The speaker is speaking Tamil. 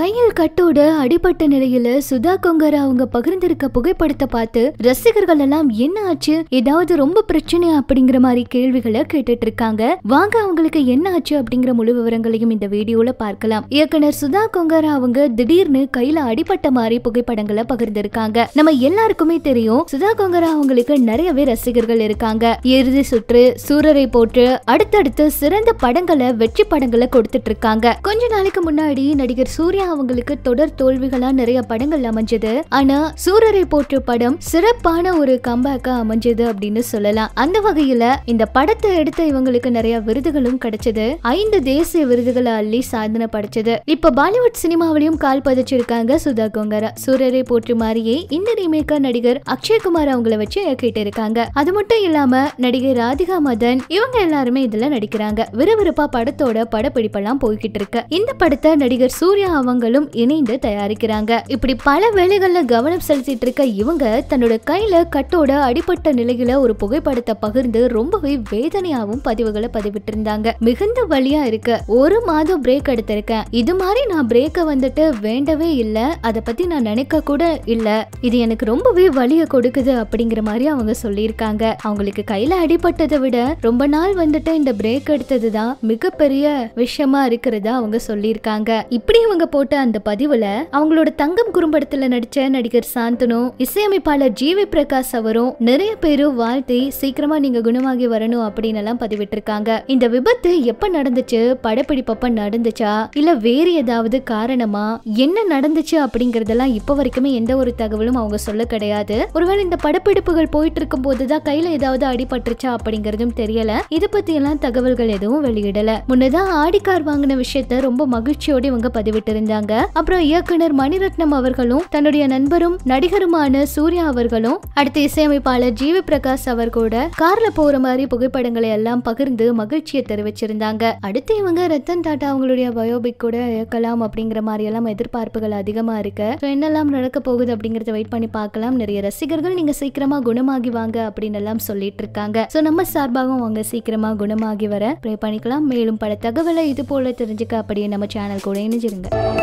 கையில் கட்டோட அடிபட்ட நிலையில சுதா கொங்கரா அவங்க பகிர்ந்திருக்க புகைப்படத்தை பார்த்து ரசிகர்கள் எல்லாம் என்ன ஆச்சு, ஏதாவது ரொம்ப பிரச்சனையா அப்படிங்கிற மாதிரி கேள்விகளை கேட்டுட்டு இருக்காங்க. வாங்க அவங்களுக்கு என்ன ஆச்சு அப்படிங்கிற முழு விவரங்களையும் இந்த வீடியோல பார்க்கலாம். இயக்குனர் சுதா கொங்கரா அவங்க திடீர்னு கையில அடிபட்ட மாதிரி புகைப்படங்களை பகிர்ந்திருக்காங்க. நம்ம எல்லாருக்குமே தெரியும் சுதா கொங்கரா அவங்களுக்கு நிறையவே ரசிகர்கள் இருக்காங்க. இறுதி சுற்று, சூரரை போற்று, அடுத்தடுத்து சிறந்த படங்களை, வெற்றி படங்களை கொடுத்துட்டு இருக்காங்க. கொஞ்ச நாளைக்கு முன்னாடி நடிகர் சூர்யா அவங்களுக்கு தொடர் தோல்விகளா நிறைய படங்கள் அமைஞ்சது. ஆனா சூரரை போற்று படம் சிறப்பான ஒரு கம்பேக்கா அமைஞ்சது அப்படின்னு சொல்லலாம். அந்த வகையில இந்த படத்தை எடுத்த இவங்களுக்கு நிறைய விருதுகளும் கிடைச்சது. 5 தேசிய விருதுகளை அள்ளி சாதனை படைச்சது. இப்ப பாலிவுட் சினிமாவிலையும் கால் பதிச்சிருக்காங்க சுதா கொங்கரா. சூரரை போற்று மாதிரியே இந்த ரீமேக்கா நடிகர் அக்ஷய் குமார் அவங்கள வச்சு இயக்கிட்டு இருக்காங்க. அது மட்டும் இல்லாம நடிகை ராதிகா மதன் இவங்க எல்லாருமே இதுல நடிக்கிறாங்க. விறுவிறுப்பா படத்தோட படப்பிடிப்பெல்லாம் போய்கிட்டு இருக்கு. இந்த படத்தை நடிகர் சூர்யா அவங்களும் இணைந்து தயாரிக்கிறாங்க. இப்படி பல வேலைகள்ல கவனம் செலுத்திட்டு இருக்க இவங்க தன்னோட கையில கட்டோட அடிபட்ட நிலையில ஒரு புகைப்படத்தை பகிர்ந்து ரொம்பவே வேதனையாவும் பதிவுகளை பதிவிட்டு இருந்தாங்க. மிகுந்த வலியா இருக்கு, 1 மாதம் பிரேக் எடுத்திருக்கேன், இது மாதிரி நான் பிரேக்க வந்துட்டு வேண்டவே இல்ல, அதை பத்தி நான் நினைக்க கூட இல்ல, இது எனக்கு ரொம்பவே வலிய கொடுக்குது அப்படிங்கிற மாதிரி அவங்க சொல்லியிருக்காங்க. அவங்களுக்கு கையில அடிபட்டதை விட ரொம்ப நாள் வந்துட்டு இந்த பிரேக் எடுத்ததுதான் மிகப்பெரிய விஷயமா இருக்கிறதா அவங்க சொல்லியிருக்காங்க. இப்படி இவங்க போட்ட அந்த பதிவுல அவங்களோட தங்கம் குறும்படத்துல நடிச்ச நடிகர் சாந்தனும் இசையமைப்பாளர் ஜிவி பிரகாஷ் அவரும் நிறைய பேரும் வாழ்த்தி சீக்கிரமா நீங்க குணமாகி வரணும் அப்படின்னு எல்லாம் பதிவிட்டு இருக்காங்க. இந்த விபத்து எப்ப நடந்துச்சு, படப்பிடிப்பப்ப நடந்துச்சா இல்ல வேற ஏதாவது காரணமா, என்ன நடந்துச்சு அப்படிங்கறதெல்லாம் இப்ப வரைக்குமே எந்த ஒரு தகவலும் அவங்க சொல்ல கிடையாது. ஒருவேளை இந்த படப்பிடிப்புகள் போயிட்டு இருக்கும் போதுதான் கையில ஏதாவது அடிபட்டுருச்சா அப்படிங்கறதும் தெரியல. இதை பத்தி எல்லாம் தகவல்கள் எதுவும் வெளியிடல. முன்னதான் ஆடிக்கார் வாங்கின விஷயத்த ரொம்ப மகிழ்ச்சியோட இவங்க பதிவிட்டு இருந்தாங்க. அப்புறம் இயக்குனர் மணிரத்னம் அவர்களும் தன்னுடைய நண்பரும் நடிகருமான சூர்யா அவர்களும் அடுத்து இசையமைப்பாளர் ஜிவி பிரகாஷ் அவர் கூட கார்ல போற மாதிரி புகைப்படங்களை எல்லாம் பகிர்ந்து மகிழ்ச்சியை தெரிவிச்சிருந்தாங்க. அடுத்து இவங்க ரத்தன் டாடா அவங்களுடைய பயோபிக் கூட இயக்கலாம் அப்படிங்கிற மாதிரி எல்லாம் எதிர்பார்ப்புகள் அதிகமா இருக்கு. என்னெல்லாம் நடக்க போகுது அப்படிங்கறத வெயிட் பண்ணி பார்க்கலாம். நிறைய ரசிகர்கள் நீங்க சீக்கிரமா குணமாகி வாங்க அப்படின்னு எல்லாம் சொல்லிட்டு இருக்காங்க. சோ நம்ம சார்பாகவும் அவங்க சீக்கிரமா குணமாகி வர ப்ரே பண்ணிக்கலாம். மேலும் பல தகவலை இது போல தெரிஞ்சுக்க அப்படியே நம்ம சேனல் கூட இணைஞ்சிருங்க.